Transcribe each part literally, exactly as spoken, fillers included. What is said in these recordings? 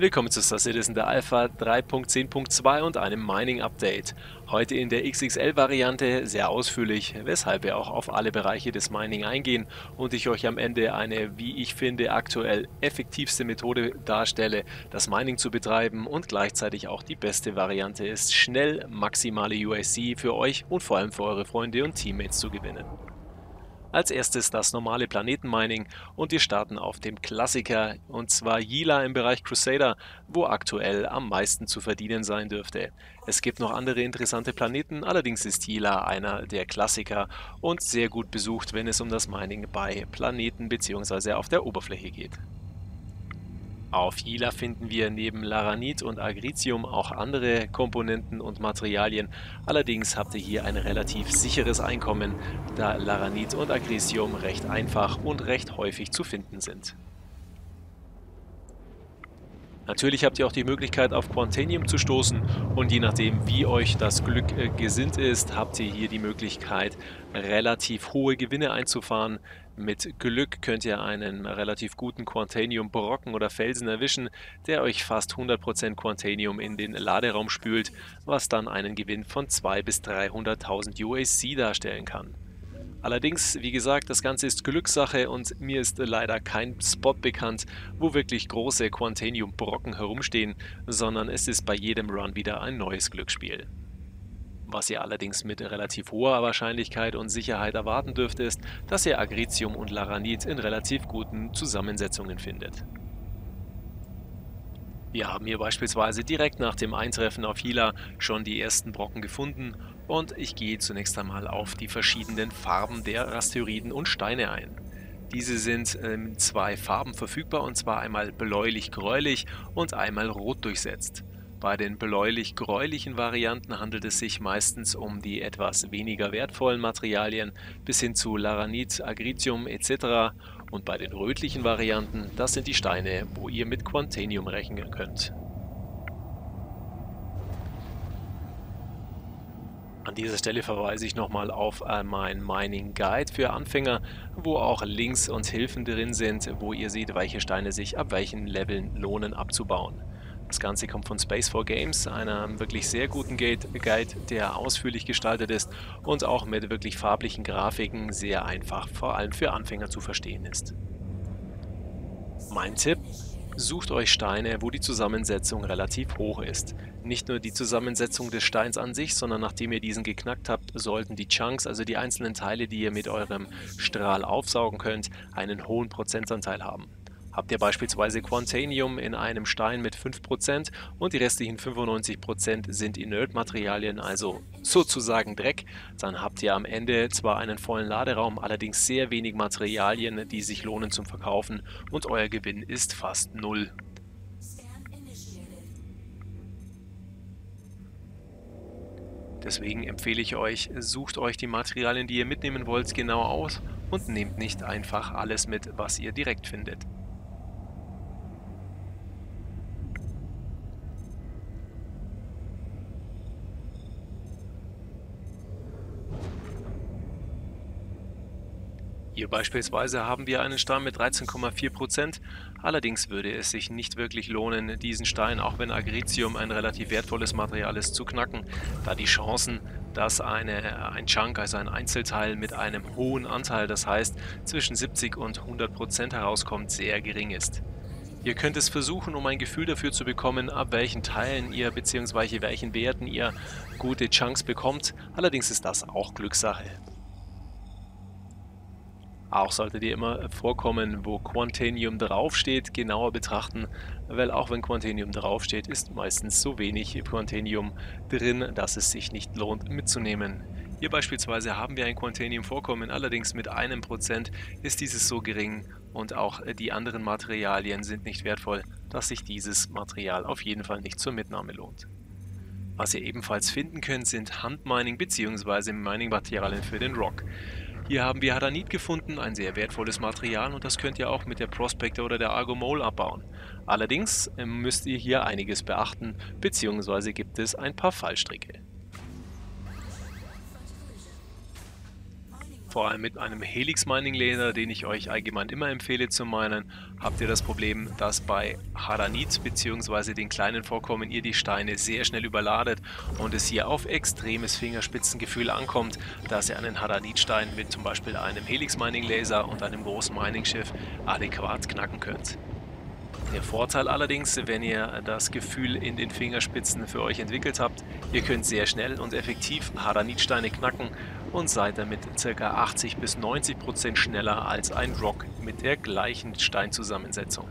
Willkommen zu Star Citizen, der Alpha drei Punkt zehn Punkt zwei und einem Mining-Update. Heute in der X X L-Variante sehr ausführlich, weshalb wir auch auf alle Bereiche des Mining eingehen und ich euch am Ende eine, wie ich finde, aktuell effektivste Methode darstelle, das Mining zu betreiben und gleichzeitig auch die beste Variante ist, schnell maximale U E C für euch und vor allem für eure Freunde und Teammates zu gewinnen. Als erstes das normale Planetenmining und wir starten auf dem Klassiker und zwar Yela im Bereich Crusader, wo aktuell am meisten zu verdienen sein dürfte. Es gibt noch andere interessante Planeten, allerdings ist Yela einer der Klassiker und sehr gut besucht, wenn es um das Mining bei Planeten bzw. auf der Oberfläche geht. Auf Hila finden wir neben Laranite und Aggricium auch andere Komponenten und Materialien. Allerdings habt ihr hier ein relativ sicheres Einkommen, da Laranite und Aggricium recht einfach und recht häufig zu finden sind. Natürlich habt ihr auch die Möglichkeit auf Quantainium zu stoßen und je nachdem wie euch das Glück gesinnt ist, habt ihr hier die Möglichkeit relativ hohe Gewinne einzufahren. Mit Glück könnt ihr einen relativ guten Quantainium-Brocken oder Felsen erwischen, der euch fast hundert Prozent Quantainium in den Laderaum spült, was dann einen Gewinn von zweihunderttausend bis dreihunderttausend U A C darstellen kann. Allerdings, wie gesagt, das Ganze ist Glückssache und mir ist leider kein Spot bekannt, wo wirklich große Quantainium-Brocken herumstehen, sondern es ist bei jedem Run wieder ein neues Glücksspiel. Was ihr allerdings mit relativ hoher Wahrscheinlichkeit und Sicherheit erwarten dürft, ist, dass ihr Aggricium und Laranite in relativ guten Zusammensetzungen findet. Wir haben hier beispielsweise direkt nach dem Eintreffen auf Hila schon die ersten Brocken gefunden und ich gehe zunächst einmal auf die verschiedenen Farben der Asteroiden und Steine ein. Diese sind in zwei Farben verfügbar und zwar einmal bläulich-gräulich und einmal rot durchsetzt. Bei den bläulich-gräulichen Varianten handelt es sich meistens um die etwas weniger wertvollen Materialien bis hin zu Laranite, Aggricium et cetera. Und bei den rötlichen Varianten, das sind die Steine, wo ihr mit Quantainium rechnen könnt. An dieser Stelle verweise ich nochmal auf mein Mining Guide für Anfänger, wo auch Links und Hilfen drin sind, wo ihr seht, welche Steine sich ab welchen Leveln lohnen abzubauen. Das Ganze kommt von Space four Games, einem wirklich sehr guten Guide, der ausführlich gestaltet ist und auch mit wirklich farblichen Grafiken sehr einfach, vor allem für Anfänger zu verstehen ist. Mein Tipp: Sucht euch Steine, wo die Zusammensetzung relativ hoch ist. Nicht nur die Zusammensetzung des Steins an sich, sondern nachdem ihr diesen geknackt habt, sollten die Chunks, also die einzelnen Teile, die ihr mit eurem Strahl aufsaugen könnt, einen hohen Prozentanteil haben. Habt ihr beispielsweise Quantainium in einem Stein mit fünf Prozent und die restlichen fünfundneunzig Prozent sind Inert-Materialien, also sozusagen Dreck, dann habt ihr am Ende zwar einen vollen Laderaum, allerdings sehr wenig Materialien, die sich lohnen zum Verkaufen und euer Gewinn ist fast null. Deswegen empfehle ich euch, sucht euch die Materialien, die ihr mitnehmen wollt, genau aus und nehmt nicht einfach alles mit, was ihr direkt findet. Hier beispielsweise haben wir einen Stein mit dreizehn Komma vier Prozent, allerdings würde es sich nicht wirklich lohnen, diesen Stein, auch wenn Aggricium ein relativ wertvolles Material ist, zu knacken, da die Chancen, dass eine, ein Chunk, also ein Einzelteil mit einem hohen Anteil, das heißt zwischen siebzig und hundert Prozent herauskommt, sehr gering ist. Ihr könnt es versuchen, um ein Gefühl dafür zu bekommen, ab welchen Teilen ihr bzw. welchen Werten ihr gute Chunks bekommt, allerdings ist das auch Glückssache. Auch solltet ihr immer vorkommen, wo Quantainium draufsteht, genauer betrachten, weil auch wenn Quantainium draufsteht, ist meistens so wenig Quantainium drin, dass es sich nicht lohnt mitzunehmen. Hier beispielsweise haben wir ein Quantainium-Vorkommen, allerdings mit einem Prozent ist dieses so gering und auch die anderen Materialien sind nicht wertvoll, dass sich dieses Material auf jeden Fall nicht zur Mitnahme lohnt. Was ihr ebenfalls finden könnt, sind Handmining bzw. Mining-Materialien für den R O C. Hier haben wir Hadanite gefunden, ein sehr wertvolles Material und das könnt ihr auch mit der Prospector oder der Argo Mole abbauen. Allerdings müsst ihr hier einiges beachten, beziehungsweise gibt es ein paar Fallstricke. Vor allem mit einem Helix Mining Laser, den ich euch allgemein immer empfehle zu meinen, habt ihr das Problem, dass bei Hadanite bzw. den kleinen Vorkommen ihr die Steine sehr schnell überladet und es hier auf extremes Fingerspitzengefühl ankommt, dass ihr einen Hadanite-Stein mit zum Beispiel einem Helix Mining Laser und einem großen Mining-Schiff adäquat knacken könnt. Der Vorteil allerdings, wenn ihr das Gefühl in den Fingerspitzen für euch entwickelt habt, ihr könnt sehr schnell und effektiv Hadanite-Steine knacken und seid damit ca. achtzig bis neunzig Prozent schneller als ein R O C mit der gleichen Steinzusammensetzung.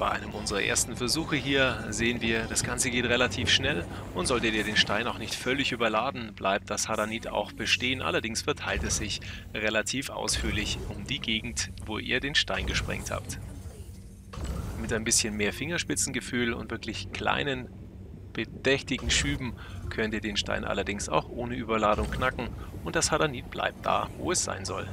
Bei einem unserer ersten Versuche hier sehen wir, das Ganze geht relativ schnell und solltet ihr den Stein auch nicht völlig überladen, bleibt das Hadanite auch bestehen, allerdings verteilt es sich relativ ausführlich um die Gegend, wo ihr den Stein gesprengt habt. Mit ein bisschen mehr Fingerspitzengefühl und wirklich kleinen, bedächtigen Schüben könnt ihr den Stein allerdings auch ohne Überladung knacken und das Hadanite bleibt da, wo es sein soll.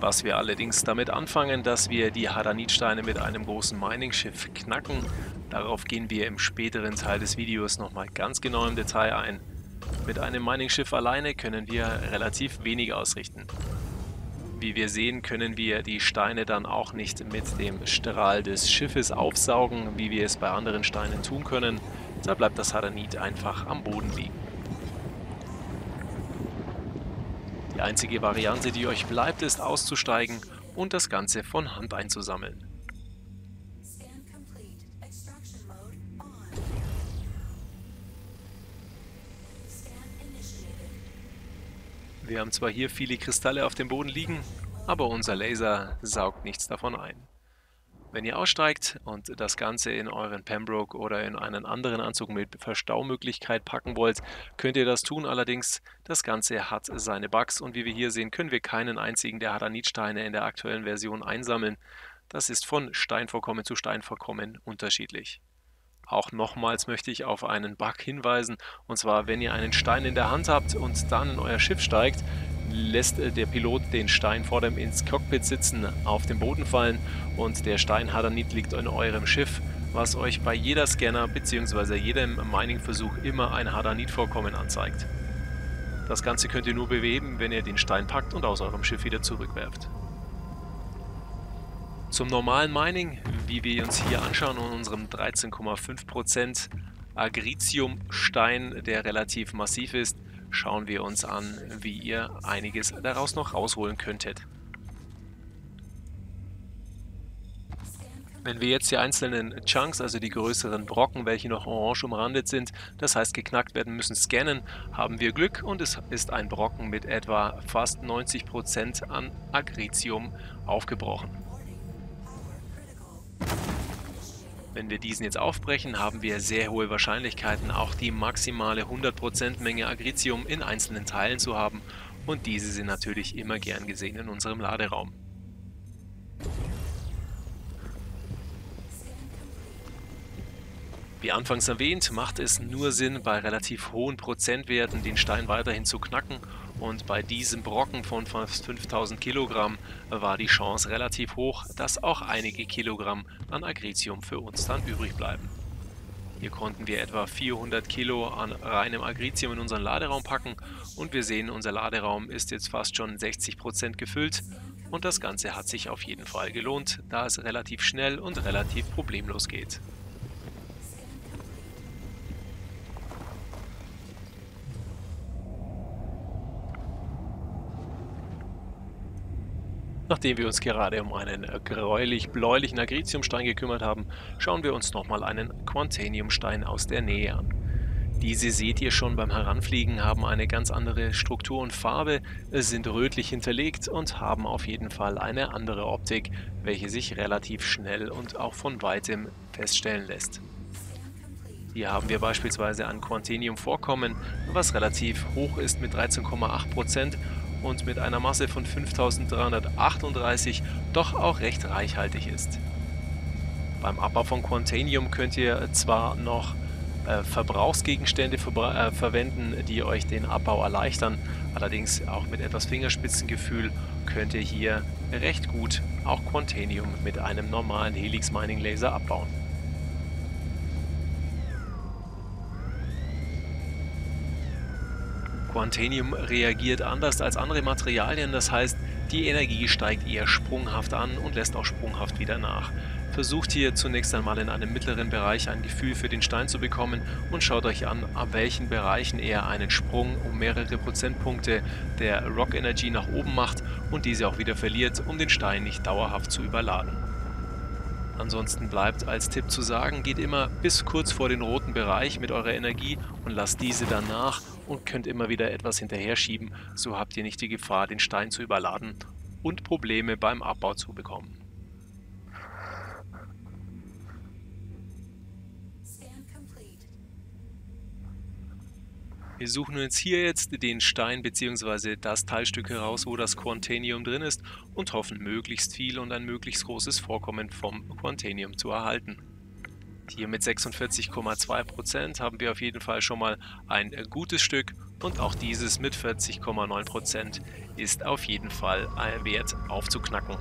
Was wir allerdings damit anfangen, dass wir die Hadanite-Steine mit einem großen Mining-Schiff knacken, darauf gehen wir im späteren Teil des Videos nochmal ganz genau im Detail ein. Mit einem Mining-Schiff alleine können wir relativ wenig ausrichten. Wie wir sehen, können wir die Steine dann auch nicht mit dem Strahl des Schiffes aufsaugen, wie wir es bei anderen Steinen tun können. Da bleibt das Hadanite einfach am Boden liegen. Die einzige Variante, die euch bleibt, ist auszusteigen und das Ganze von Hand einzusammeln. Wir haben zwar hier viele Kristalle auf dem Boden liegen, aber unser Laser saugt nichts davon ein. Wenn ihr aussteigt und das Ganze in euren Pembroke oder in einen anderen Anzug mit Verstaumöglichkeit packen wollt, könnt ihr das tun. Allerdings, das Ganze hat seine Bugs und wie wir hier sehen, können wir keinen einzigen der Hadanite-Steine in der aktuellen Version einsammeln. Das ist von Steinvorkommen zu Steinvorkommen unterschiedlich. Auch nochmals möchte ich auf einen Bug hinweisen, und zwar, wenn ihr einen Stein in der Hand habt und dann in euer Schiff steigt, lässt der Pilot den Stein vor dem ins Cockpit sitzen, auf den Boden fallen und der Stein Hadanite liegt in eurem Schiff, was euch bei jeder Scanner bzw. jedem Mining-Versuch immer ein Hadanite-Vorkommen anzeigt. Das Ganze könnt ihr nur beheben, wenn ihr den Stein packt und aus eurem Schiff wieder zurückwerft. Zum normalen Mining, wie wir uns hier anschauen, in unserem dreizehn Komma fünf Prozent Aggricium-Stein, der relativ massiv ist, schauen wir uns an, wie ihr einiges daraus noch rausholen könntet. Wenn wir jetzt die einzelnen Chunks, also die größeren Brocken, welche noch orange umrandet sind, das heißt geknackt werden müssen, scannen, haben wir Glück und es ist ein Brocken mit etwa fast neunzig Prozent an Aggricium aufgebrochen. Wenn wir diesen jetzt aufbrechen, haben wir sehr hohe Wahrscheinlichkeiten, auch die maximale hundert Prozent Menge Aggricium in einzelnen Teilen zu haben und diese sind natürlich immer gern gesehen in unserem Laderaum. Wie anfangs erwähnt, macht es nur Sinn, bei relativ hohen Prozentwerten den Stein weiterhin zu knacken und bei diesem Brocken von fast fünftausend Kilogramm war die Chance relativ hoch, dass auch einige Kilogramm an Aggricium für uns dann übrig bleiben. Hier konnten wir etwa vierhundert Kilo an reinem Aggricium in unseren Laderaum packen und wir sehen, unser Laderaum ist jetzt fast schon sechzig Prozent gefüllt und das Ganze hat sich auf jeden Fall gelohnt, da es relativ schnell und relativ problemlos geht. Nachdem wir uns gerade um einen gräulich-bläulichen Aggriciumstein gekümmert haben, schauen wir uns nochmal einen Quantainiumstein aus der Nähe an. Diese seht ihr schon beim Heranfliegen, haben eine ganz andere Struktur und Farbe, sind rötlich hinterlegt und haben auf jeden Fall eine andere Optik, welche sich relativ schnell und auch von weitem feststellen lässt. Hier haben wir beispielsweise ein Quantainium-Vorkommen, was relativ hoch ist mit dreizehn Komma acht Prozent. Und mit einer Masse von fünftausenddreihundertachtunddreißig doch auch recht reichhaltig ist. Beim Abbau von Quantainium könnt ihr zwar noch äh, Verbrauchsgegenstände verbra äh, verwenden, die euch den Abbau erleichtern, allerdings auch mit etwas Fingerspitzengefühl könnt ihr hier recht gut auch Quantainium mit einem normalen Helix Mining Laser abbauen. Quantainium reagiert anders als andere Materialien, das heißt, die Energie steigt eher sprunghaft an und lässt auch sprunghaft wieder nach. Versucht hier zunächst einmal in einem mittleren Bereich ein Gefühl für den Stein zu bekommen und schaut euch an, ab welchen Bereichen er einen Sprung um mehrere Prozentpunkte der R O C Energy nach oben macht und diese auch wieder verliert, um den Stein nicht dauerhaft zu überladen. Ansonsten bleibt als Tipp zu sagen, geht immer bis kurz vor den roten Bereich mit eurer Energie und lasst diese danach und könnt immer wieder etwas hinterher schieben, so habt ihr nicht die Gefahr, den Stein zu überladen und Probleme beim Abbau zu bekommen. Wir suchen uns hier jetzt den Stein bzw. das Teilstück heraus, wo das Quantainium drin ist und hoffen, möglichst viel und ein möglichst großes Vorkommen vom Quantainium zu erhalten. Hier mit sechsundvierzig Komma zwei Prozent haben wir auf jeden Fall schon mal ein gutes Stück und auch dieses mit vierzig Komma neun Prozent ist auf jeden Fall wert aufzuknacken.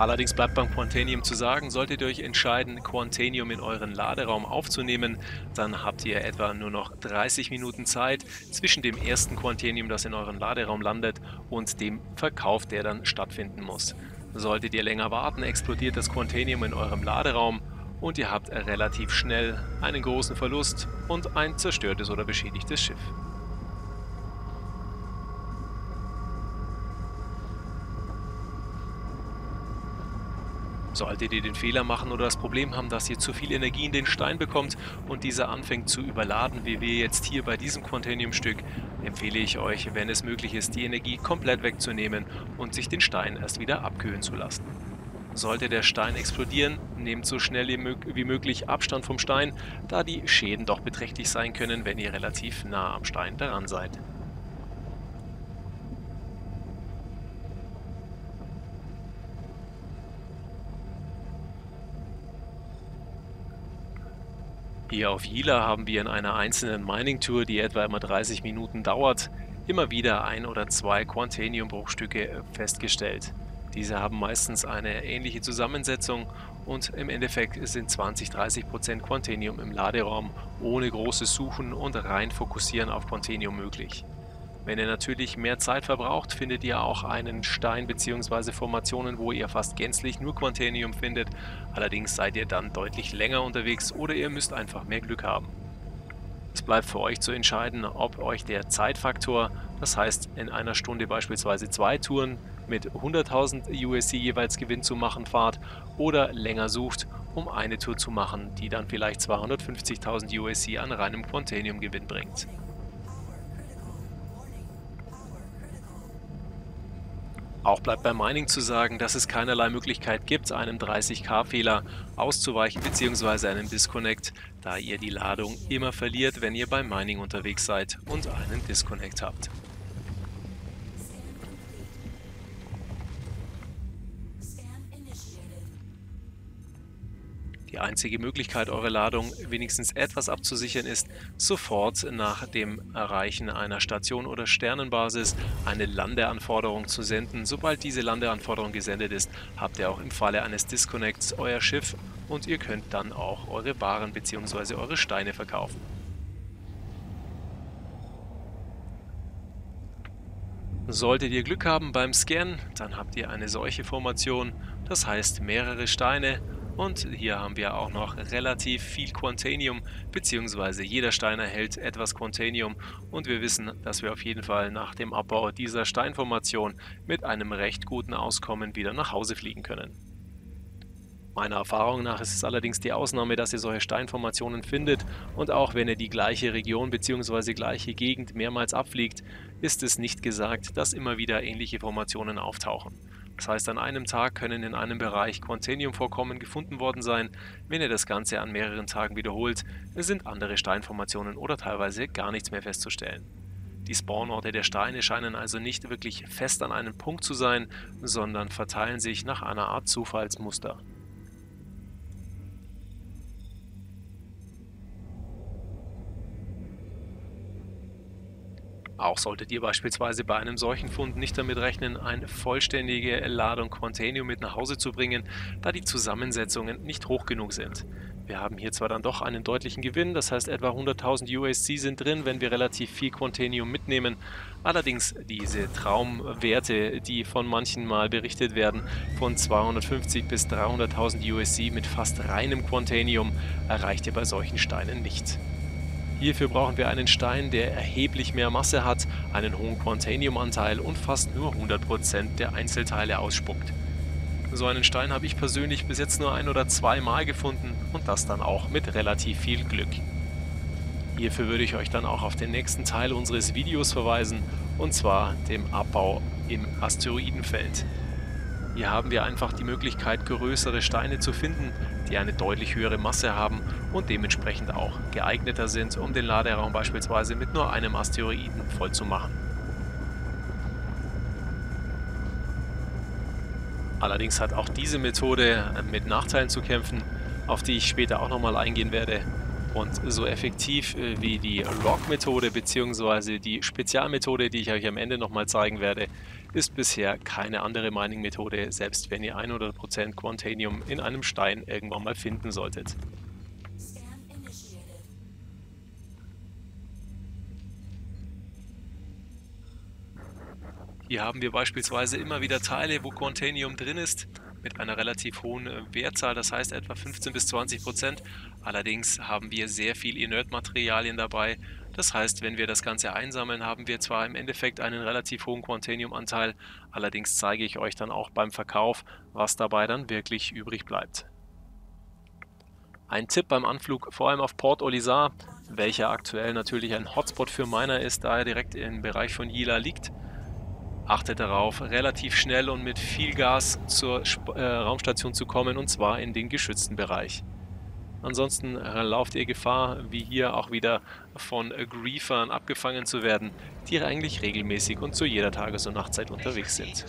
Allerdings bleibt beim Quantainium zu sagen, solltet ihr euch entscheiden, Quantainium in euren Laderaum aufzunehmen, dann habt ihr etwa nur noch dreißig Minuten Zeit zwischen dem ersten Quantainium, das in euren Laderaum landet, und dem Verkauf, der dann stattfinden muss. Solltet ihr länger warten, explodiert das Quantainium in eurem Laderaum und ihr habt relativ schnell einen großen Verlust und ein zerstörtes oder beschädigtes Schiff. Solltet ihr den Fehler machen oder das Problem haben, dass ihr zu viel Energie in den Stein bekommt und dieser anfängt zu überladen, wie wir jetzt hier bei diesem Quantainium-Stück, empfehle ich euch, wenn es möglich ist, die Energie komplett wegzunehmen und sich den Stein erst wieder abkühlen zu lassen. Sollte der Stein explodieren, nehmt so schnell wie möglich Abstand vom Stein, da die Schäden doch beträchtlich sein können, wenn ihr relativ nah am Stein daran seid. Hier auf Hila haben wir in einer einzelnen Mining-Tour, die etwa immer dreißig Minuten dauert, immer wieder ein oder zwei Quantainium-Bruchstücke festgestellt. Diese haben meistens eine ähnliche Zusammensetzung und im Endeffekt sind zwanzig bis dreißig Prozent Quantainium im Laderaum ohne großes Suchen und rein Fokussieren auf Quantainium möglich. Wenn ihr natürlich mehr Zeit verbraucht, findet ihr auch einen Stein bzw. Formationen, wo ihr fast gänzlich nur Quantainium findet, allerdings seid ihr dann deutlich länger unterwegs oder ihr müsst einfach mehr Glück haben. Es bleibt für euch zu entscheiden, ob euch der Zeitfaktor, das heißt in einer Stunde beispielsweise zwei Touren mit hunderttausend U E C jeweils Gewinn zu machen fahrt oder länger sucht, um eine Tour zu machen, die dann vielleicht zweihundertfünfzigtausend U E C an reinem Quantainium-Gewinn bringt. Auch bleibt beim Mining zu sagen, dass es keinerlei Möglichkeit gibt, einem dreißig K Fehler auszuweichen bzw. einem Disconnect, da ihr die Ladung immer verliert, wenn ihr beim Mining unterwegs seid und einen Disconnect habt. Die einzige Möglichkeit, eure Ladung wenigstens etwas abzusichern, ist, sofort nach dem Erreichen einer Station oder Sternenbasis eine Landeanforderung zu senden. Sobald diese Landeanforderung gesendet ist, habt ihr auch im Falle eines Disconnects euer Schiff und ihr könnt dann auch eure Waren bzw. eure Steine verkaufen. Solltet ihr Glück haben beim Scan, dann habt ihr eine solche Formation, das heißt mehrere Steine. Und hier haben wir auch noch relativ viel Quantainium, beziehungsweise jeder Stein erhält etwas Quantainium und wir wissen, dass wir auf jeden Fall nach dem Abbau dieser Steinformation mit einem recht guten Auskommen wieder nach Hause fliegen können. Meiner Erfahrung nach ist es allerdings die Ausnahme, dass ihr solche Steinformationen findet und auch wenn ihr die gleiche Region bzw. gleiche Gegend mehrmals abfliegt, ist es nicht gesagt, dass immer wieder ähnliche Formationen auftauchen. Das heißt, an einem Tag können in einem Bereich Quantainium-Vorkommen gefunden worden sein. Wenn ihr das Ganze an mehreren Tagen wiederholt, sind andere Steinformationen oder teilweise gar nichts mehr festzustellen. Die Spawnorte der Steine scheinen also nicht wirklich fest an einem Punkt zu sein, sondern verteilen sich nach einer Art Zufallsmuster. Auch solltet ihr beispielsweise bei einem solchen Fund nicht damit rechnen, eine vollständige Ladung Quantainium mit nach Hause zu bringen, da die Zusammensetzungen nicht hoch genug sind. Wir haben hier zwar dann doch einen deutlichen Gewinn, das heißt etwa hunderttausend U E C sind drin, wenn wir relativ viel Quantainium mitnehmen. Allerdings diese Traumwerte, die von manchen mal berichtet werden, von zweihundertfünfzig bis dreihunderttausend U E C mit fast reinem Quantainium, erreicht ihr bei solchen Steinen nicht. Hierfür brauchen wir einen Stein, der erheblich mehr Masse hat, einen hohen Quantainium-Anteil und fast nur hundert Prozent der Einzelteile ausspuckt. So einen Stein habe ich persönlich bis jetzt nur ein oder zwei Mal gefunden und das dann auch mit relativ viel Glück. Hierfür würde ich euch dann auch auf den nächsten Teil unseres Videos verweisen, und zwar dem Abbau im Asteroidenfeld. Hier haben wir einfach die Möglichkeit, größere Steine zu finden, die eine deutlich höhere Masse haben und dementsprechend auch geeigneter sind, um den Laderaum beispielsweise mit nur einem Asteroiden voll zu machen. Allerdings hat auch diese Methode mit Nachteilen zu kämpfen, auf die ich später auch nochmal eingehen werde. Und so effektiv wie die R O C-Methode bzw. die Spezialmethode, die ich euch am Ende nochmal zeigen werde, ist bisher keine andere Mining-Methode, selbst wenn ihr hundert Prozent Quantainium in einem Stein irgendwann mal finden solltet. Hier haben wir beispielsweise immer wieder Teile, wo Quantainium drin ist, mit einer relativ hohen Wertzahl, das heißt etwa fünfzehn bis zwanzig Prozent. Allerdings haben wir sehr viel Inert-Materialien dabei. Das heißt, wenn wir das Ganze einsammeln, haben wir zwar im Endeffekt einen relativ hohen Quantainium-Anteil, allerdings zeige ich euch dann auch beim Verkauf, was dabei dann wirklich übrig bleibt. Ein Tipp beim Anflug, vor allem auf Port Olisar, welcher aktuell natürlich ein Hotspot für Miner ist, da er direkt im Bereich von Yela liegt. Achtet darauf, relativ schnell und mit viel Gas zur Sp- äh, Raumstation zu kommen, und zwar in den geschützten Bereich. Ansonsten äh, lauft ihr Gefahr, wie hier auch wieder von äh, Griefern abgefangen zu werden, die eigentlich regelmäßig und zu jeder Tages- und Nachtzeit unterwegs sind.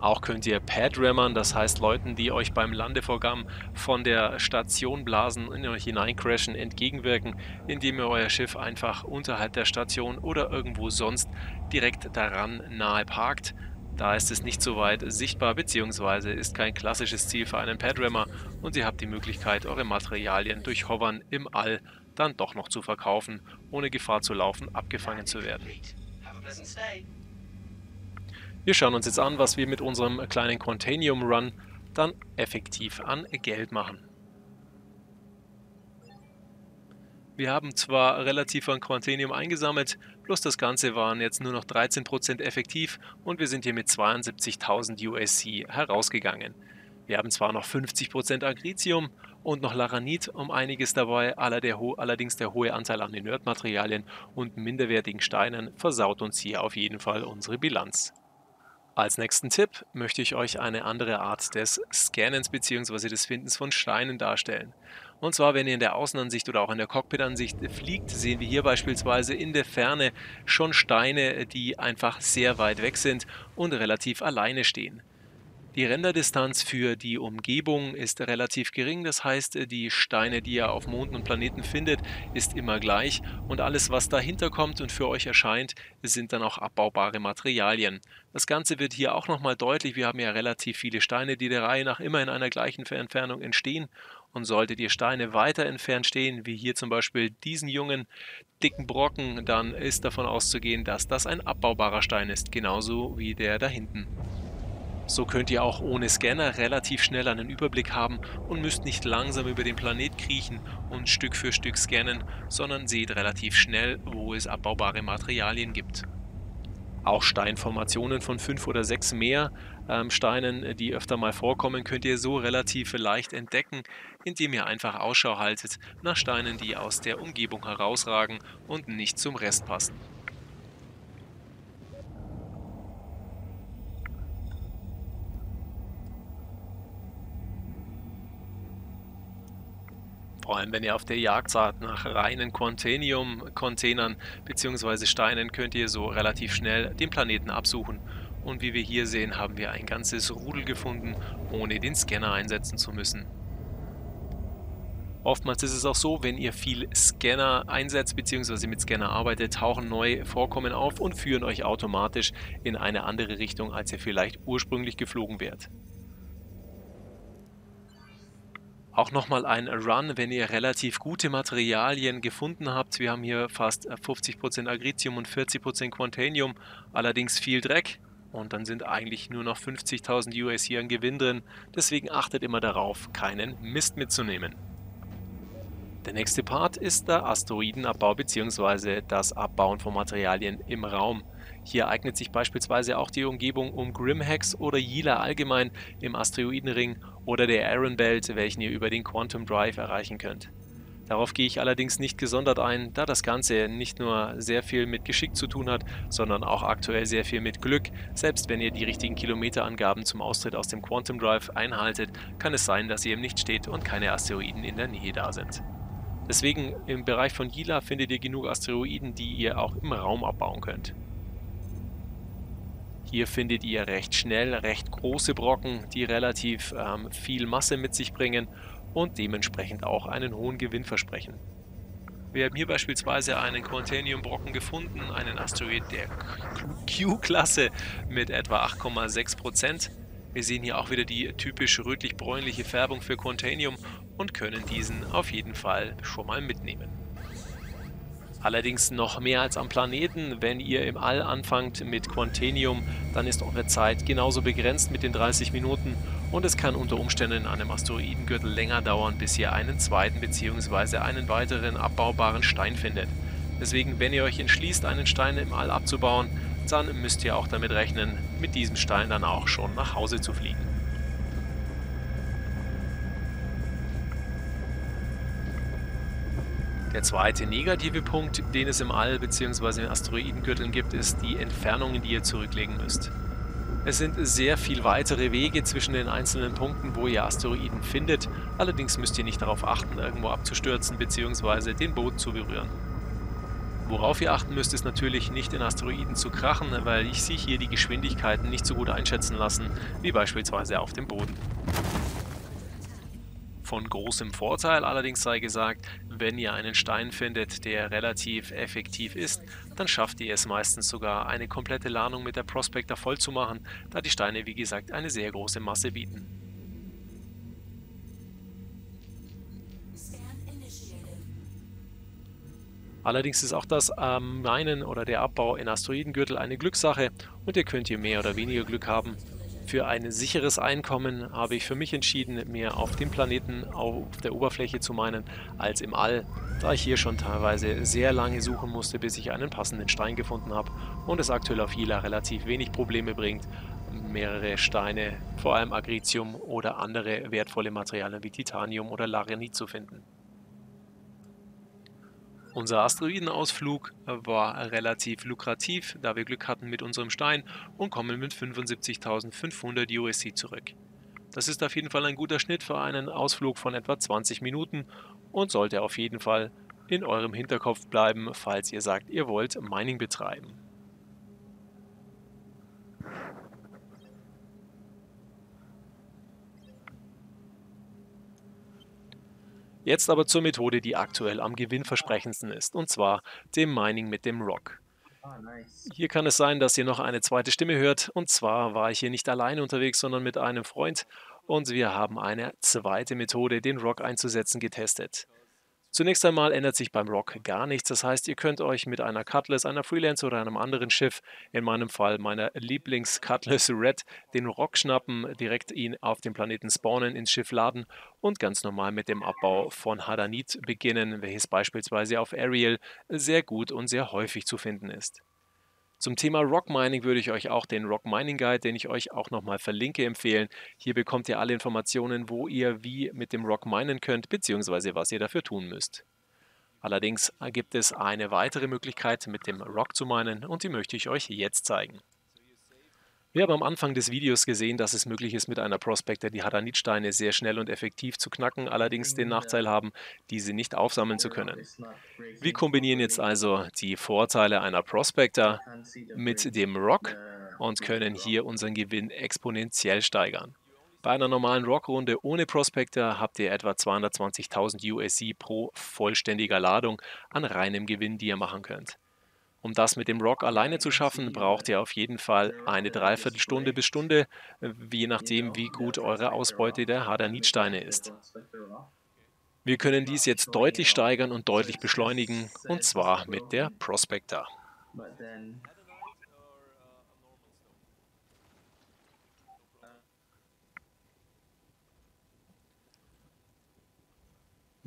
Auch könnt ihr Padrammern, das heißt Leuten, die euch beim Landevorgang von der Station blasen und in euch hineincrashen, entgegenwirken, indem ihr euer Schiff einfach unterhalb der Station oder irgendwo sonst direkt daran nahe parkt. Da ist es nicht so weit sichtbar bzw. ist kein klassisches Ziel für einen Padrammer, und ihr habt die Möglichkeit, eure Materialien durch Hovern im All dann doch noch zu verkaufen, ohne Gefahr zu laufen, abgefangen zu werden. Wir schauen uns jetzt an, was wir mit unserem kleinen Quantainium Run dann effektiv an Geld machen. Wir haben zwar relativ an Quantainium eingesammelt, bloß das Ganze waren jetzt nur noch dreizehn Prozent effektiv und wir sind hier mit zweiundsiebzigtausend U A C herausgegangen. Wir haben zwar noch fünfzig Prozent Aggricium und noch Laranite um einiges dabei, allerdings der hohe Anteil an Inert-Materialien und minderwertigen Steinen versaut uns hier auf jeden Fall unsere Bilanz. Als nächsten Tipp möchte ich euch eine andere Art des Scannens bzw. des Findens von Steinen darstellen. Und zwar, wenn ihr in der Außenansicht oder auch in der Cockpit-Ansicht fliegt, sehen wir hier beispielsweise in der Ferne schon Steine, die einfach sehr weit weg sind und relativ alleine stehen. Die Renderdistanz für die Umgebung ist relativ gering, das heißt, die Steine, die ihr auf Monden und Planeten findet, ist immer gleich, und alles, was dahinter kommt und für euch erscheint, sind dann auch abbaubare Materialien. Das Ganze wird hier auch nochmal deutlich, wir haben ja relativ viele Steine, die der Reihe nach immer in einer gleichen Entfernung entstehen, und solltet ihr Steine weiter entfernt stehen, wie hier zum Beispiel diesen jungen, dicken Brocken, dann ist davon auszugehen, dass das ein abbaubarer Stein ist, genauso wie der da hinten. So könnt ihr auch ohne Scanner relativ schnell einen Überblick haben und müsst nicht langsam über den Planet kriechen und Stück für Stück scannen, sondern seht relativ schnell, wo es abbaubare Materialien gibt. Auch Steinformationen von fünf oder sechs mehr ähm, Steinen, die öfter mal vorkommen, könnt ihr so relativ leicht entdecken, indem ihr einfach Ausschau haltet nach Steinen, die aus der Umgebung herausragen und nicht zum Rest passen. vor allem wenn ihr auf der Jagd seid nach reinen Quantainium-Containern bzw. Steinen, könnt ihr so relativ schnell den Planeten absuchen. Und wie wir hier sehen, haben wir ein ganzes Rudel gefunden, ohne den Scanner einsetzen zu müssen. Oftmals ist es auch so, wenn ihr viel Scanner einsetzt bzw. mit Scanner arbeitet, tauchen neue Vorkommen auf und führen euch automatisch in eine andere Richtung, als ihr vielleicht ursprünglich geflogen wärt. Auch nochmal ein Run, wenn ihr relativ gute Materialien gefunden habt. Wir haben hier fast fünfzig Prozent Aggricium und vierzig Prozent Quantainium, allerdings viel Dreck. Und dann sind eigentlich nur noch fünfzigtausend U S hier an Gewinn drin. Deswegen achtet immer darauf, keinen Mist mitzunehmen. Der nächste Part ist der Asteroidenabbau bzw. das Abbauen von Materialien im Raum. Hier eignet sich beispielsweise auch die Umgebung um Grimhex oder Yela allgemein im Asteroidenring oder der Aaron Belt, welchen ihr über den Quantum Drive erreichen könnt. Darauf gehe ich allerdings nicht gesondert ein, da das Ganze nicht nur sehr viel mit Geschick zu tun hat, sondern auch aktuell sehr viel mit Glück. Selbst wenn ihr die richtigen Kilometerangaben zum Austritt aus dem Quantum Drive einhaltet, kann es sein, dass ihr im Nichts steht und keine Asteroiden in der Nähe da sind. Deswegen im Bereich von Hila findet ihr genug Asteroiden, die ihr auch im Raum abbauen könnt. Hier findet ihr recht schnell recht große Brocken, die relativ ähm, viel Masse mit sich bringen und dementsprechend auch einen hohen Gewinn versprechen. Wir haben hier beispielsweise einen Quantainium-Brocken gefunden, einen Asteroid der Q-Klasse mit etwa acht Komma sechs Prozent. Wir sehen hier auch wieder die typisch rötlich-bräunliche Färbung für Quantainium und können diesen auf jeden Fall schon mal mitnehmen. Allerdings noch mehr als am Planeten, wenn ihr im All anfangt mit Quantainium, dann ist eure Zeit genauso begrenzt mit den dreißig Minuten und es kann unter Umständen in einem Asteroidengürtel länger dauern, bis ihr einen zweiten bzw. einen weiteren abbaubaren Stein findet. Deswegen, wenn ihr euch entschließt, einen Stein im All abzubauen, dann müsst ihr auch damit rechnen, mit diesem Stein dann auch schon nach Hause zu fliegen. Der zweite negative Punkt, den es im All bzw. in Asteroidengürteln gibt, ist die Entfernungen, die ihr zurücklegen müsst. Es sind sehr viel weitere Wege zwischen den einzelnen Punkten, wo ihr Asteroiden findet, allerdings müsst ihr nicht darauf achten, irgendwo abzustürzen bzw. den Boden zu berühren. Worauf ihr achten müsst, ist natürlich nicht in Asteroiden zu krachen, weil sich hier die Geschwindigkeiten nicht so gut einschätzen lassen, wie beispielsweise auf dem Boden. Von großem Vorteil allerdings sei gesagt, wenn ihr einen Stein findet, der relativ effektiv ist, dann schafft ihr es meistens sogar, eine komplette Ladung mit der Prospector voll zu machen, da die Steine wie gesagt eine sehr große Masse bieten. Allerdings ist auch das ähm, Minen oder der Abbau in Asteroidengürtel eine Glückssache und ihr könnt hier mehr oder weniger Glück haben. Für ein sicheres Einkommen habe ich für mich entschieden, mehr auf dem Planeten auf der Oberfläche zu meinen als im All, da ich hier schon teilweise sehr lange suchen musste, bis ich einen passenden Stein gefunden habe und es aktuell auf Hila relativ wenig Probleme bringt, mehrere Steine, vor allem Aggricium oder andere wertvolle Materialien wie Titanium oder Laranite zu finden. Unser Asteroidenausflug war relativ lukrativ, da wir Glück hatten mit unserem Stein und kommen mit fünfundsiebzigtausendfünfhundert U E C zurück. Das ist auf jeden Fall ein guter Schnitt für einen Ausflug von etwa zwanzig Minuten und sollte auf jeden Fall in eurem Hinterkopf bleiben, falls ihr sagt, ihr wollt Mining betreiben. Jetzt aber zur Methode, die aktuell am gewinnversprechendsten ist, und zwar dem Mining mit dem R O C. Hier kann es sein, dass ihr noch eine zweite Stimme hört, und zwar war ich hier nicht alleine unterwegs, sondern mit einem Freund, und wir haben eine zweite Methode, den R O C einzusetzen, getestet. Zunächst einmal ändert sich beim R O C gar nichts, das heißt, ihr könnt euch mit einer Cutlass, einer Freelance oder einem anderen Schiff, in meinem Fall meiner Lieblings-Cutlass Red, den R O C schnappen, direkt ihn auf dem Planeten spawnen, ins Schiff laden und ganz normal mit dem Abbau von Hadanite beginnen, welches beispielsweise auf Arial sehr gut und sehr häufig zu finden ist. Zum Thema R O C Mining würde ich euch auch den R O C Mining Guide, den ich euch auch nochmal verlinke, empfehlen. Hier bekommt ihr alle Informationen, wo ihr wie mit dem R O C minen könnt, beziehungsweise was ihr dafür tun müsst. Allerdings gibt es eine weitere Möglichkeit, mit dem R O C zu minen, und die möchte ich euch jetzt zeigen. Wir haben am Anfang des Videos gesehen, dass es möglich ist, mit einer Prospector die Hadanite-Steine sehr schnell und effektiv zu knacken, allerdings den Nachteil haben, diese nicht aufsammeln zu können. Wir kombinieren jetzt also die Vorteile einer Prospector mit dem R O C und können hier unseren Gewinn exponentiell steigern. Bei einer normalen R O C-Runde ohne Prospector habt ihr etwa zweihundertzwanzigtausend U E C pro vollständiger Ladung an reinem Gewinn, die ihr machen könnt. Um das mit dem R O C alleine zu schaffen, braucht ihr auf jeden Fall eine Dreiviertelstunde bis Stunde, je nachdem, wie gut eure Ausbeute der Hadanite-Steine ist. Wir können dies jetzt deutlich steigern und deutlich beschleunigen, und zwar mit der Prospector.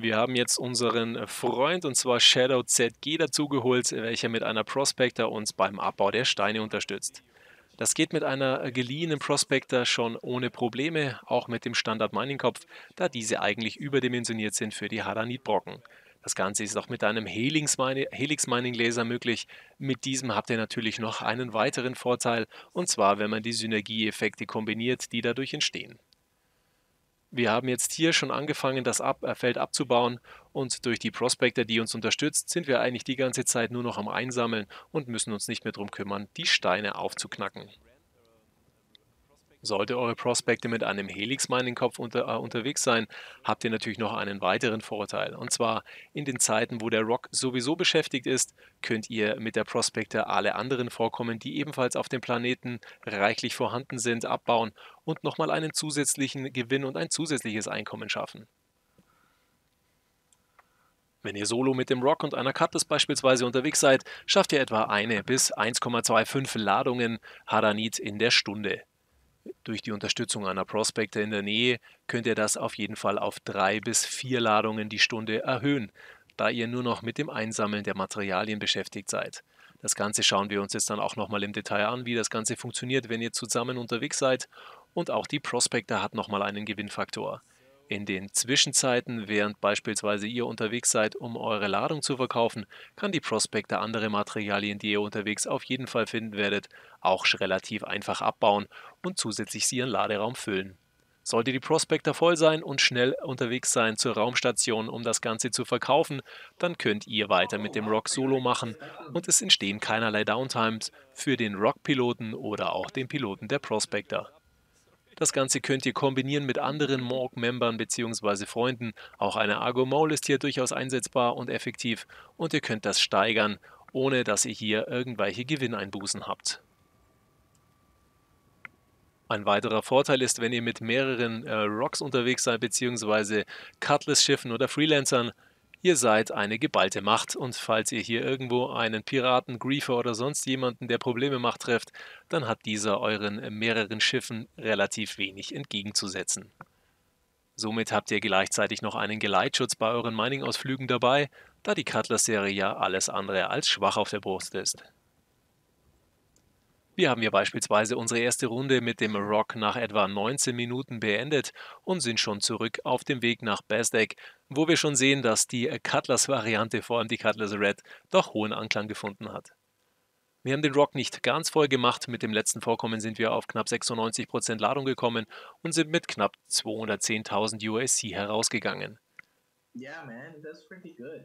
Wir haben jetzt unseren Freund, und zwar Shadow Z G, dazugeholt, welcher mit einer Prospector uns beim Abbau der Steine unterstützt. Das geht mit einer geliehenen Prospector schon ohne Probleme, auch mit dem Standard-Mining-Kopf, da diese eigentlich überdimensioniert sind für die Hadanite-Brocken. Das Ganze ist auch mit einem Helix-Mining-Laser möglich. Mit diesem habt ihr natürlich noch einen weiteren Vorteil, und zwar, wenn man die Synergieeffekte kombiniert, die dadurch entstehen. Wir haben jetzt hier schon angefangen, das Feld abzubauen, und durch die Prospector, die uns unterstützt, sind wir eigentlich die ganze Zeit nur noch am Einsammeln und müssen uns nicht mehr darum kümmern, die Steine aufzuknacken. Sollte eure Prospector mit einem Helix-Mining-Kopf unter, äh, unterwegs sein, habt ihr natürlich noch einen weiteren Vorteil. Und zwar, in den Zeiten, wo der R O C sowieso beschäftigt ist, könnt ihr mit der Prospector alle anderen Vorkommen, die ebenfalls auf dem Planeten reichlich vorhanden sind, abbauen und nochmal einen zusätzlichen Gewinn und ein zusätzliches Einkommen schaffen. Wenn ihr solo mit dem R O C und einer Cutlass beispielsweise unterwegs seid, schafft ihr etwa eine bis eins Komma fünfundzwanzig Ladungen Hadanite in der Stunde. Durch die Unterstützung einer Prospector in der Nähe könnt ihr das auf jeden Fall auf drei bis vier Ladungen die Stunde erhöhen, da ihr nur noch mit dem Einsammeln der Materialien beschäftigt seid. Das Ganze schauen wir uns jetzt dann auch nochmal im Detail an, wie das Ganze funktioniert, wenn ihr zusammen unterwegs seid. Und auch die Prospector hat nochmal einen Gewinnfaktor. In den Zwischenzeiten, während beispielsweise ihr unterwegs seid, um eure Ladung zu verkaufen, kann die Prospector andere Materialien, die ihr unterwegs auf jeden Fall finden werdet, auch relativ einfach abbauen und zusätzlich sie ihren Laderaum füllen. Sollte die Prospector voll sein und schnell unterwegs sein zur Raumstation, um das Ganze zu verkaufen, dann könnt ihr weiter mit dem R O C Solo machen und es entstehen keinerlei Downtimes für den R O C-Piloten oder auch den Piloten der Prospector. Das Ganze könnt ihr kombinieren mit anderen Morg-Membern bzw. Freunden. Auch eine Argo Mole ist hier durchaus einsetzbar und effektiv, und ihr könnt das steigern, ohne dass ihr hier irgendwelche Gewinneinbußen habt. Ein weiterer Vorteil ist, wenn ihr mit mehreren äh, R O Cs unterwegs seid bzw. Cutlass-Schiffen oder Freelancern, ihr seid eine geballte Macht, und falls ihr hier irgendwo einen Piraten, Griefer oder sonst jemanden, der Probleme macht, trefft, dann hat dieser euren mehreren Schiffen relativ wenig entgegenzusetzen. Somit habt ihr gleichzeitig noch einen Geleitschutz bei euren Mining-Ausflügen dabei, da die Cutlass-Serie ja alles andere als schwach auf der Brust ist. Wir haben hier beispielsweise unsere erste Runde mit dem R O C nach etwa neunzehn Minuten beendet und sind schon zurück auf dem Weg nach Bassdeck, wo wir schon sehen, dass die Cutlass-Variante, vor allem die Cutlass Red, doch hohen Anklang gefunden hat. Wir haben den R O C nicht ganz voll gemacht, mit dem letzten Vorkommen sind wir auf knapp sechsundneunzig Prozent Ladung gekommen und sind mit knapp zweihundertzehntausend U A C herausgegangen. Yeah, man, that's pretty good.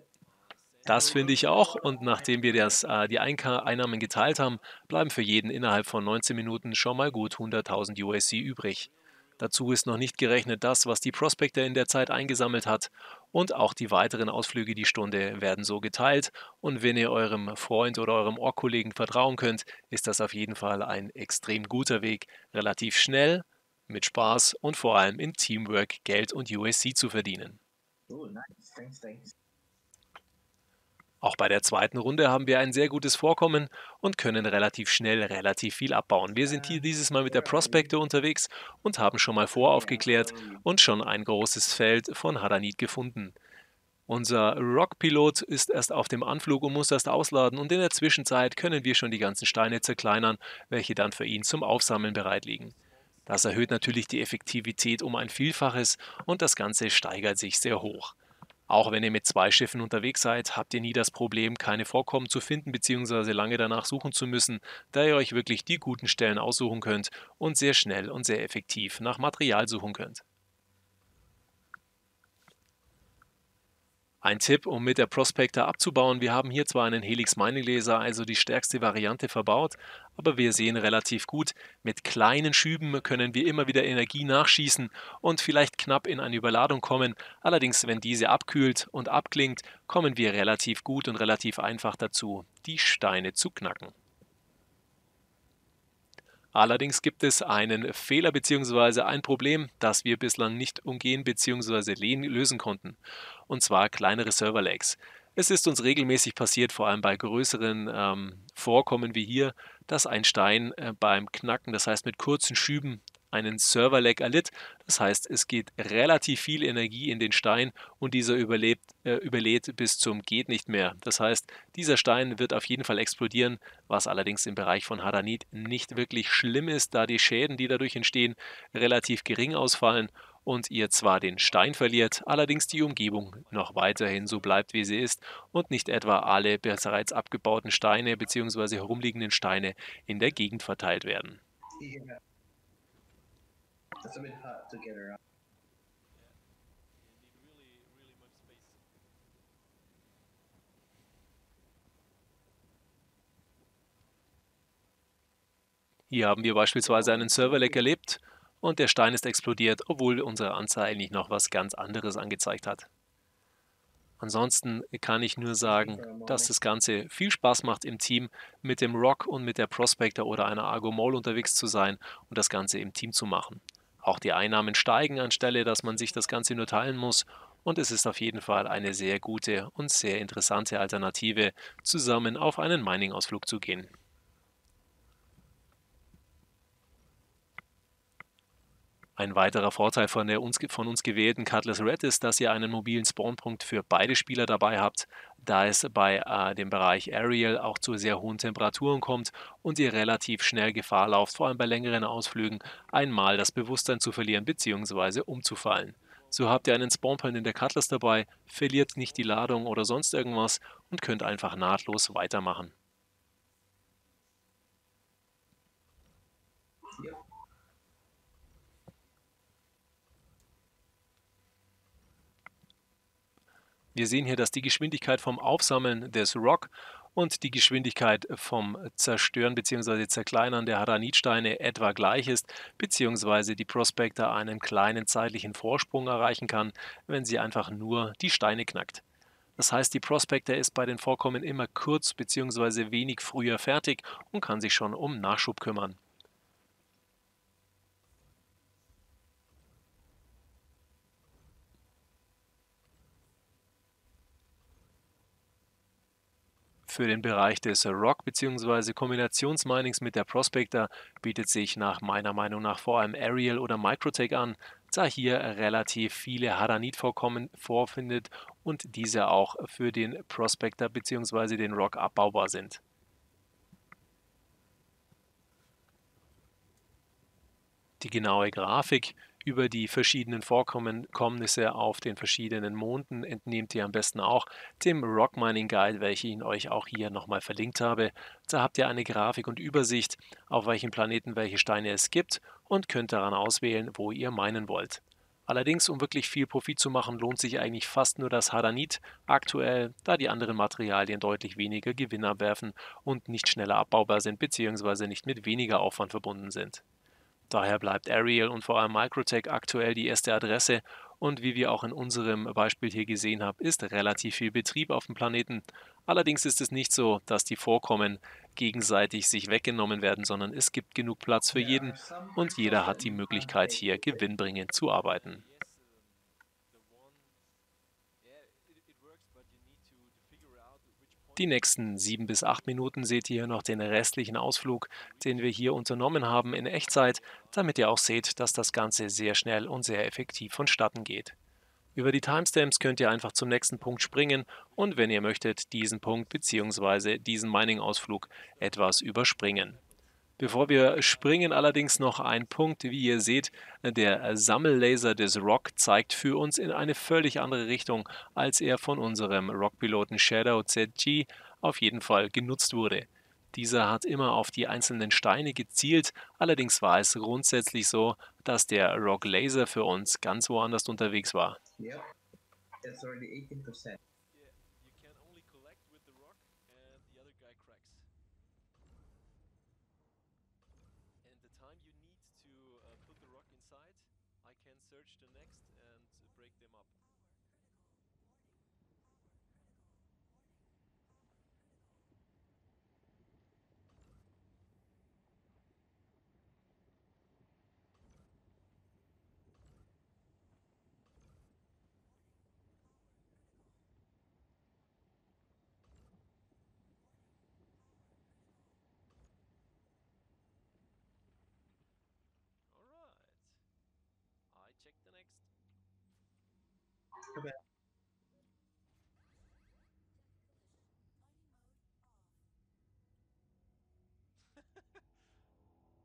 Das finde ich auch, und nachdem wir das, äh, die Einnahmen geteilt haben, bleiben für jeden innerhalb von neunzehn Minuten schon mal gut hunderttausend U A C übrig. Dazu ist noch nicht gerechnet das, was die Prospector in der Zeit eingesammelt hat, und auch die weiteren Ausflüge die Stunde werden so geteilt, und wenn ihr eurem Freund oder eurem Org-Kollegen vertrauen könnt, ist das auf jeden Fall ein extrem guter Weg, relativ schnell, mit Spaß und vor allem in Teamwork Geld und U A C zu verdienen. Oh, nice. Thanks, thanks. Auch bei der zweiten Runde haben wir ein sehr gutes Vorkommen und können relativ schnell relativ viel abbauen. Wir sind hier dieses Mal mit der Prospector unterwegs und haben schon mal voraufgeklärt und schon ein großes Feld von Hadanite gefunden. Unser R O C-Pilot ist erst auf dem Anflug und muss erst ausladen, und in der Zwischenzeit können wir schon die ganzen Steine zerkleinern, welche dann für ihn zum Aufsammeln bereit liegen. Das erhöht natürlich die Effektivität um ein Vielfaches, und das Ganze steigert sich sehr hoch. Auch wenn ihr mit zwei Schiffen unterwegs seid, habt ihr nie das Problem, keine Vorkommen zu finden bzw. lange danach suchen zu müssen, da ihr euch wirklich die guten Stellen aussuchen könnt und sehr schnell und sehr effektiv nach Material suchen könnt. Ein Tipp, um mit der Prospector abzubauen: Wir haben hier zwar einen Helix Mining Laser, also die stärkste Variante, verbaut, aber wir sehen relativ gut, mit kleinen Schüben können wir immer wieder Energie nachschießen und vielleicht knapp in eine Überladung kommen. Allerdings, wenn diese abkühlt und abklingt, kommen wir relativ gut und relativ einfach dazu, die Steine zu knacken. Allerdings gibt es einen Fehler bzw. ein Problem, das wir bislang nicht umgehen bzw. lösen konnten, und zwar kleinere Server-Lags. Es ist uns regelmäßig passiert, vor allem bei größeren ähm, Vorkommen wie hier, dass ein Stein äh, beim Knacken, das heißt mit kurzen Schüben, einen Server-Lag erlitt. Das heißt, es geht relativ viel Energie in den Stein und dieser überlebt, äh, überlädt bis zum geht nicht mehr. Das heißt, dieser Stein wird auf jeden Fall explodieren, was allerdings im Bereich von Hadanite nicht wirklich schlimm ist, da die Schäden, die dadurch entstehen, relativ gering ausfallen und ihr zwar den Stein verliert, allerdings die Umgebung noch weiterhin so bleibt, wie sie ist und nicht etwa alle bereits abgebauten Steine bzw. herumliegenden Steine in der Gegend verteilt werden. Yeah. Hier haben wir beispielsweise einen Server-Lag erlebt und der Stein ist explodiert, obwohl unsere Anzeige eigentlich noch was ganz anderes angezeigt hat. Ansonsten kann ich nur sagen, dass das Ganze viel Spaß macht, im Team mit dem R O C und mit der Prospector oder einer Argo Mole unterwegs zu sein und das Ganze im Team zu machen. Auch die Einnahmen steigen, anstelle dass man sich das Ganze nur teilen muss, und es ist auf jeden Fall eine sehr gute und sehr interessante Alternative, zusammen auf einen Mining-Ausflug zu gehen. Ein weiterer Vorteil von der uns, von uns gewählten Cutlass Red ist, dass ihr einen mobilen Spawnpunkt für beide Spieler dabei habt, da es bei äh, dem Bereich Arial auch zu sehr hohen Temperaturen kommt und ihr relativ schnell Gefahr lauft, vor allem bei längeren Ausflügen, einmal das Bewusstsein zu verlieren bzw. umzufallen. So habt ihr einen Spawnpunkt in der Cutlass dabei, verliert nicht die Ladung oder sonst irgendwas und könnt einfach nahtlos weitermachen. Wir sehen hier, dass die Geschwindigkeit vom Aufsammeln des R O C und die Geschwindigkeit vom Zerstören bzw. Zerkleinern der Hadanitsteine etwa gleich ist, bzw. die Prospector einen kleinen zeitlichen Vorsprung erreichen kann, wenn sie einfach nur die Steine knackt. Das heißt, die Prospector ist bei den Vorkommen immer kurz bzw. wenig früher fertig und kann sich schon um Nachschub kümmern. Für den Bereich des R O C bzw. Kombinationsminings mit der Prospector bietet sich nach meiner Meinung nach vor allem Arial oder Microtech an, da hier relativ viele Hadanit-Vorkommen vorfindet und diese auch für den Prospector bzw. den R O C abbaubar sind. Die genaue Grafik über die verschiedenen Vorkommnisse auf den verschiedenen Monden entnehmt ihr am besten auch dem R O C Mining Guide, welchen ich euch auch hier nochmal verlinkt habe. Da habt ihr eine Grafik und Übersicht, auf welchen Planeten welche Steine es gibt, und könnt daran auswählen, wo ihr minen wollt. Allerdings, um wirklich viel Profit zu machen, lohnt sich eigentlich fast nur das Hadanit aktuell, da die anderen Materialien deutlich weniger Gewinn abwerfen und nicht schneller abbaubar sind bzw. nicht mit weniger Aufwand verbunden sind. Daher bleibt Arial und vor allem Microtech aktuell die erste Adresse, und wie wir auch in unserem Beispiel hier gesehen haben, ist relativ viel Betrieb auf dem Planeten. Allerdings ist es nicht so, dass die Vorkommen gegenseitig sich weggenommen werden, sondern es gibt genug Platz für jeden und jeder hat die Möglichkeit, hier gewinnbringend zu arbeiten. Die nächsten sieben bis acht Minuten seht ihr hier noch den restlichen Ausflug, den wir hier unternommen haben in Echtzeit, damit ihr auch seht, dass das Ganze sehr schnell und sehr effektiv vonstatten geht. Über die Timestamps könnt ihr einfach zum nächsten Punkt springen und, wenn ihr möchtet, diesen Punkt bzw. diesen Mining-Ausflug etwas überspringen. Bevor wir springen, allerdings noch ein Punkt. Wie ihr seht, der Sammellaser des R O C zeigt für uns in eine völlig andere Richtung, als er von unserem R O C-Piloten Shadow Z G auf jeden Fall genutzt wurde. Dieser hat immer auf die einzelnen Steine gezielt, allerdings war es grundsätzlich so, dass der R O C-Laser für uns ganz woanders unterwegs war. Yeah. That's already eighteen percent.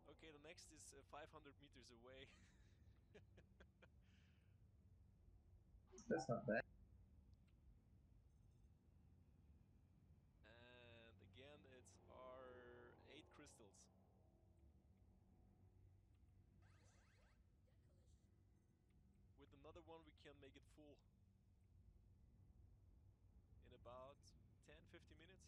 Okay, the next is uh, five hundred meters away. That's not bad. And again, it's our eight crystals. With another one, we can make it full. About ten to fifteen minutes.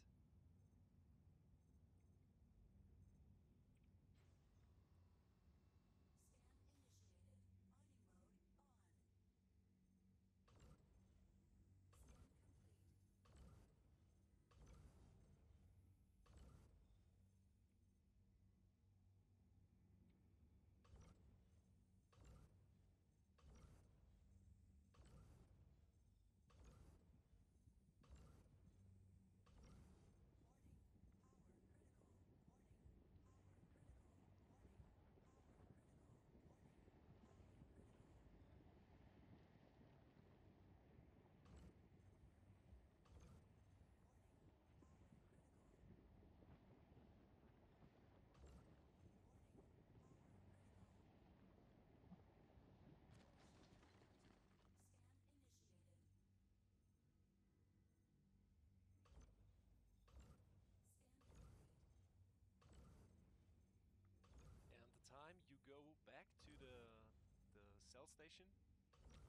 Station.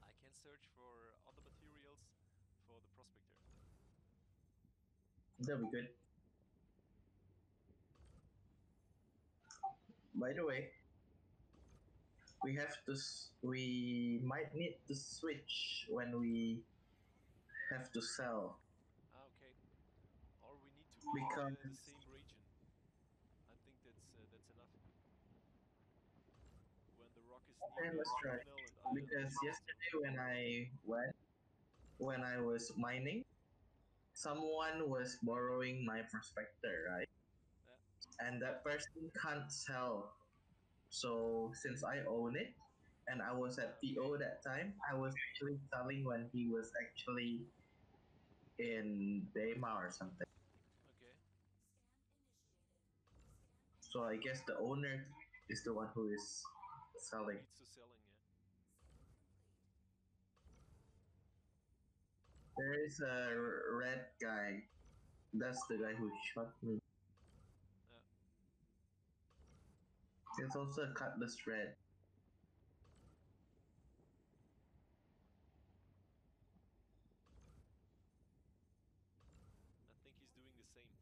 I can search for other materials for the Prospector. That'll be good. By the way, we have to s we might need to switch when we have to sell. Ah, okay. Or we need to become the same region. I think that's uh, that's enough. When the rock is needed, let's try. Because yesterday when I went, when I was mining, someone was borrowing my Prospector, right? Yeah. And that person can't sell. So since I own it, and I was at P O that time, I was actually selling when he was actually in Dema or something. Okay. So I guess the owner is the one who is selling. There is a red guy. That's the guy who shot me. Yeah. It's also a Cutlass Red. I think he's doing the same.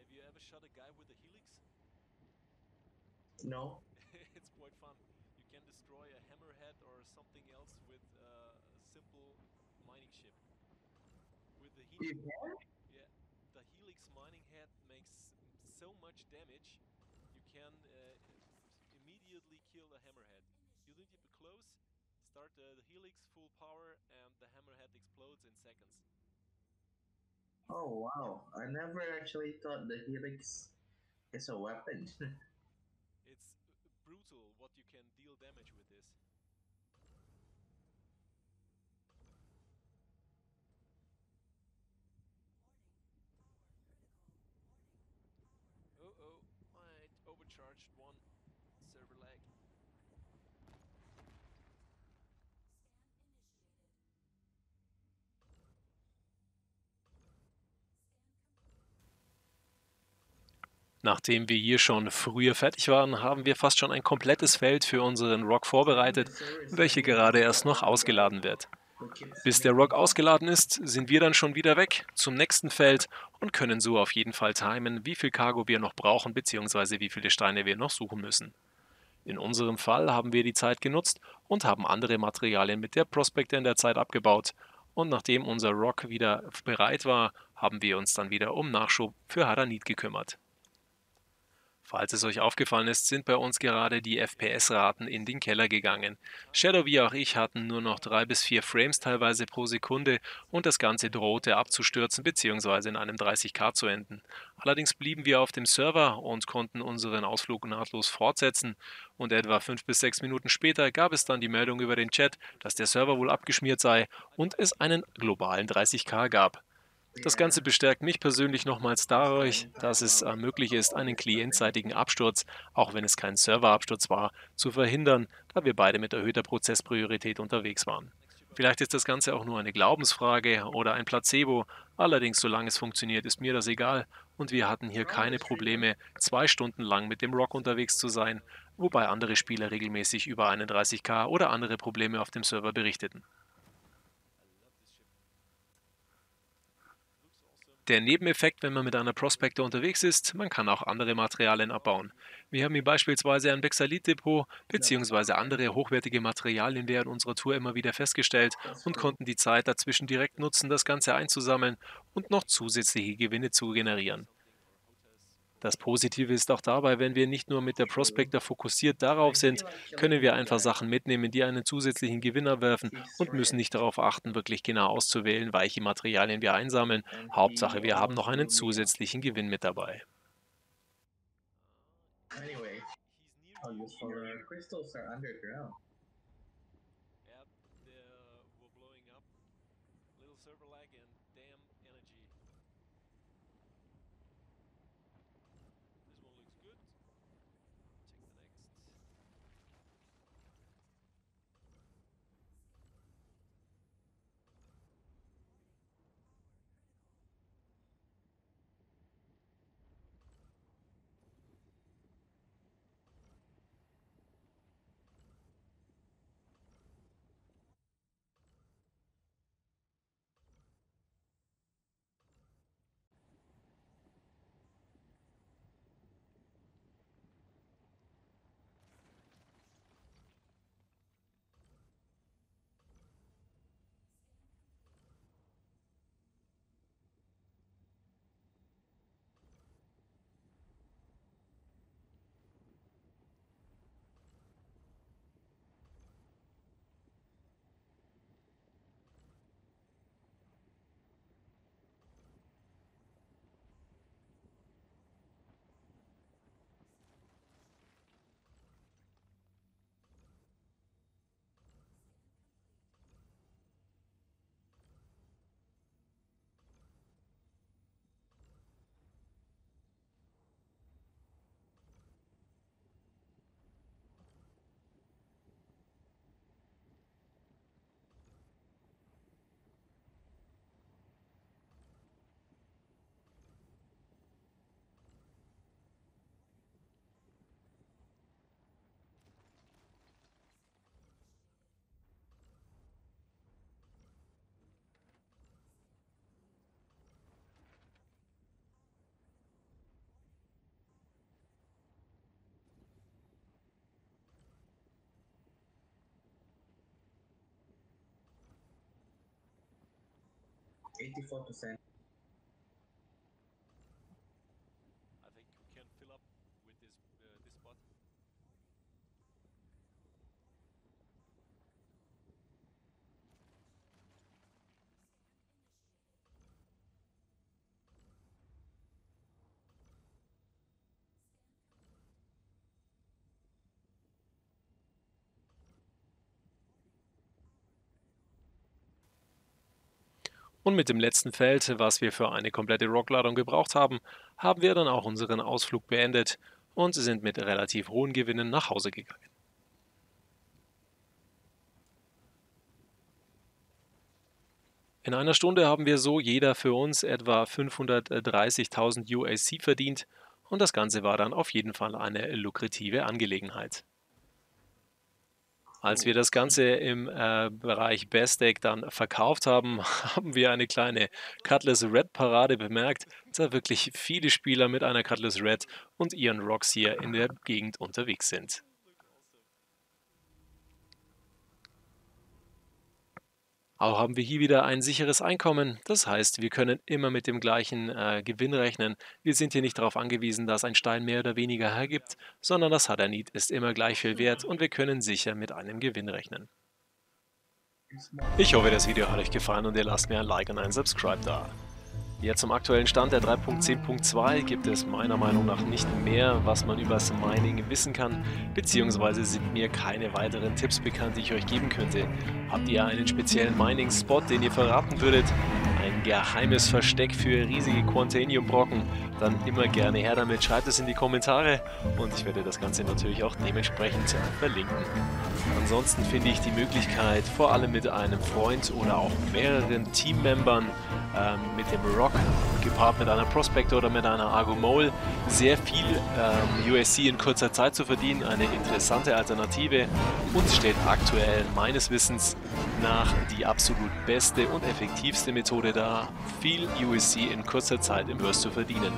Have you ever shot a guy with a Helix? No. It's quite fun. You can destroy a hammerhead or something else with uh, a simple mining ship. With the Helix, yeah, the Helix mining head makes so much damage, you can uh, immediately kill the hammerhead. You need to be close, start the, the Helix full power, and the hammerhead explodes in seconds. Oh wow, I never actually thought the Helix is a weapon. It's brutal what you can deal damage with this. Nachdem wir hier schon früher fertig waren, haben wir fast schon ein komplettes Feld für unseren R O C vorbereitet, welche gerade erst noch ausgeladen wird. Bis der R O C ausgeladen ist, sind wir dann schon wieder weg zum nächsten Feld und können so auf jeden Fall timen, wie viel Cargo wir noch brauchen bzw. wie viele Steine wir noch suchen müssen. In unserem Fall haben wir die Zeit genutzt und haben andere Materialien mit der Prospector in der Zeit abgebaut. Und nachdem unser R O C wieder bereit war, haben wir uns dann wieder um Nachschub für Hadanite gekümmert. Falls es euch aufgefallen ist, sind bei uns gerade die F P S-Raten in den Keller gegangen. Shadow wie auch ich hatten nur noch drei bis vier Frames teilweise pro Sekunde und das Ganze drohte abzustürzen bzw. in einem dreißig K zu enden. Allerdings blieben wir auf dem Server und konnten unseren Ausflug nahtlos fortsetzen und etwa fünf bis sechs Minuten später gab es dann die Meldung über den Chat, dass der Server wohl abgeschmiert sei und es einen globalen dreißig K gab. Das Ganze bestärkt mich persönlich nochmals dadurch, dass es möglich ist, einen klientseitigen Absturz, auch wenn es kein Serverabsturz war, zu verhindern, da wir beide mit erhöhter Prozesspriorität unterwegs waren. Vielleicht ist das Ganze auch nur eine Glaubensfrage oder ein Placebo, allerdings solange es funktioniert, ist mir das egal und wir hatten hier keine Probleme, zwei Stunden lang mit dem R O C unterwegs zu sein, wobei andere Spieler regelmäßig über einen dreißig K oder andere Probleme auf dem Server berichteten. Der Nebeneffekt, wenn man mit einer Prospector unterwegs ist, man kann auch andere Materialien abbauen. Wir haben hier beispielsweise ein Bexalit-Depot bzw. andere hochwertige Materialien während unserer Tour immer wieder festgestellt und konnten die Zeit dazwischen direkt nutzen, das Ganze einzusammeln und noch zusätzliche Gewinne zu generieren. Das Positive ist auch dabei, wenn wir nicht nur mit der Prospector fokussiert darauf sind, können wir einfach Sachen mitnehmen, die einen zusätzlichen Gewinner werfen und müssen nicht darauf achten, wirklich genau auszuwählen, welche Materialien wir einsammeln. Hauptsache, wir haben noch einen zusätzlichen Gewinn mit dabei. eighty-four percent. I think we can fill up with this uh, this spot. Und mit dem letzten Feld, was wir für eine komplette R O C-Ladung gebraucht haben, haben wir dann auch unseren Ausflug beendet und sind mit relativ hohen Gewinnen nach Hause gegangen. In einer Stunde haben wir so jeder für uns etwa fünfhundertdreißigtausend U E C verdient und das Ganze war dann auf jeden Fall eine lukrative Angelegenheit. Als wir das Ganze im äh, Bereich Bassdeck dann verkauft haben, haben wir eine kleine Cutlass Red Parade bemerkt, da wirklich viele Spieler mit einer Cutlass Red und ihren R O Cs hier in der Gegend unterwegs sind. Auch haben wir hier wieder ein sicheres Einkommen, das heißt, wir können immer mit dem gleichen äh, Gewinn rechnen. Wir sind hier nicht darauf angewiesen, dass ein Stein mehr oder weniger hergibt, sondern das Hadanite ist immer gleich viel wert und wir können sicher mit einem Gewinn rechnen. Ich hoffe, das Video hat euch gefallen und ihr lasst mir ein Like und ein Subscribe da. Ja, zum aktuellen Stand der drei punkt zehn punkt zwei gibt es meiner Meinung nach nicht mehr, was man über das Mining wissen kann, beziehungsweise sind mir keine weiteren Tipps bekannt, die ich euch geben könnte. Habt ihr einen speziellen Mining-Spot, den ihr verraten würdet? Ein geheimes Versteck für riesige Quantainium-Brocken? Dann immer gerne her damit, schreibt es in die Kommentare und ich werde das Ganze natürlich auch dementsprechend verlinken. Ansonsten finde ich die Möglichkeit, vor allem mit einem Freund oder auch mehreren Teammembern, ähm, mit dem R O C, gepaart mit einer Prospector oder mit einer Argo Mole, sehr viel ähm, U E C in kurzer Zeit zu verdienen, eine interessante Alternative und stellt aktuell meines Wissens nach die absolut beste und effektivste Methode dar, viel U E C in kurzer Zeit im Burst zu verdienen.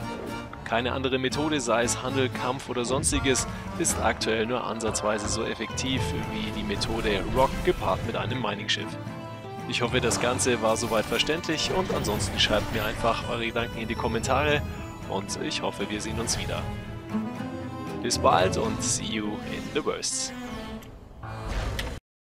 Keine andere Methode, sei es Handel, Kampf oder sonstiges, ist aktuell nur ansatzweise so effektiv wie die Methode R O C gepaart mit einem Mining-Schiff. Ich hoffe, das Ganze war soweit verständlich und ansonsten schreibt mir einfach eure Gedanken in die Kommentare und ich hoffe, wir sehen uns wieder. Bis bald und see you in the worst.